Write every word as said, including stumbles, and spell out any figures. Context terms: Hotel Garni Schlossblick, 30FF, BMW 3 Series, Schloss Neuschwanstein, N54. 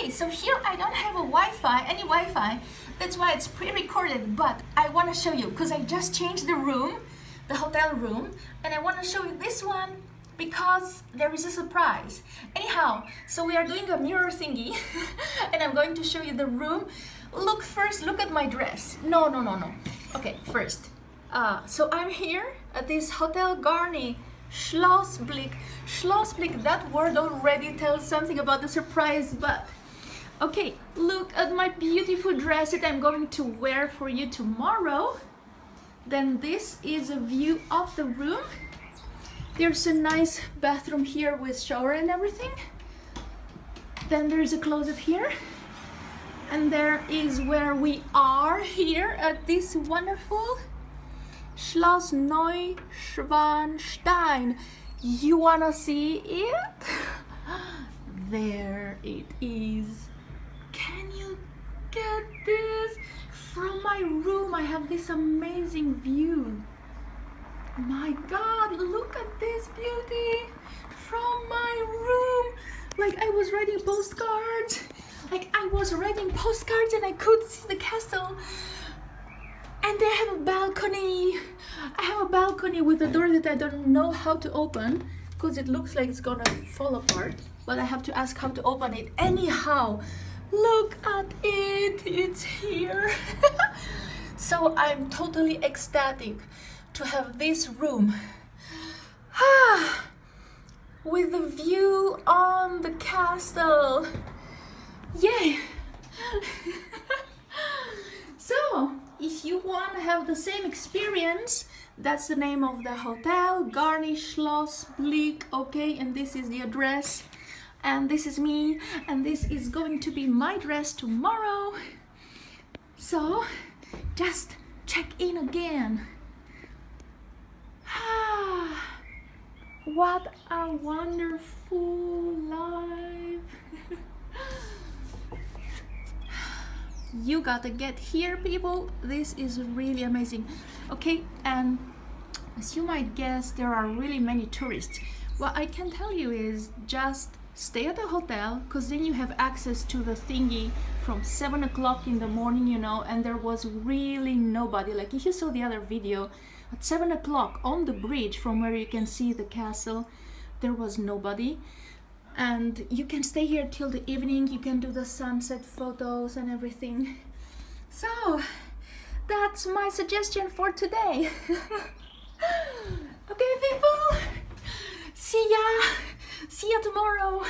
Okay, so here I don't have a Wi-Fi, any Wi-Fi, that's why it's pre-recorded, but I want to show you because I just changed the room, the hotel room, and I want to show you this one because there is a surprise. Anyhow, so we are doing a mirror thingy and I'm going to show you the room. Look first, look at my dress. No, no, no, no. Okay, first. Uh, so I'm here at this Hotel Garni Schlossblick. Schlossblick, that word already tells something about the surprise, but okay, look at my beautiful dress that I'm going to wear for you tomorrow. Then this is a view of the room. There's a nice bathroom here with shower and everything. Then there's a closet here. And there is where we are here at this wonderful Schloss Neuschwanstein. You wanna see it? There it is. Can you get this? From my room I have this amazing view. My God, look at this beauty from my room. Like I was writing postcards. Like I was writing postcards and I could see the castle. And I have a balcony. I have a balcony with a door that I don't know how to open because it looks like it's gonna fall apart, but I have to ask how to open it. Anyhow, look at it, it's here. So I'm totally ecstatic to have this room with the view on the castle. Yay! So, if you want to have the same experience, that's the name of the hotel, Garni Schlossblick, okay? And this is the address, and this is me, and this is going to be my dress tomorrow. So, just check in again. Ah, what a wonderful life! You gotta get here, people. This is really amazing. Okay, and as you might guess, there are really many tourists. What I can tell you is just stay at the hotel, because then you have access to the thingy from seven o'clock in the morning, you know, and there was really nobody. Like if you saw the other video, at seven o'clock on the bridge from where you can see the castle, there was nobody. And you can stay here till the evening, you can do the sunset photos and everything. So, that's my suggestion for today. Okay, people, see ya, see ya tomorrow.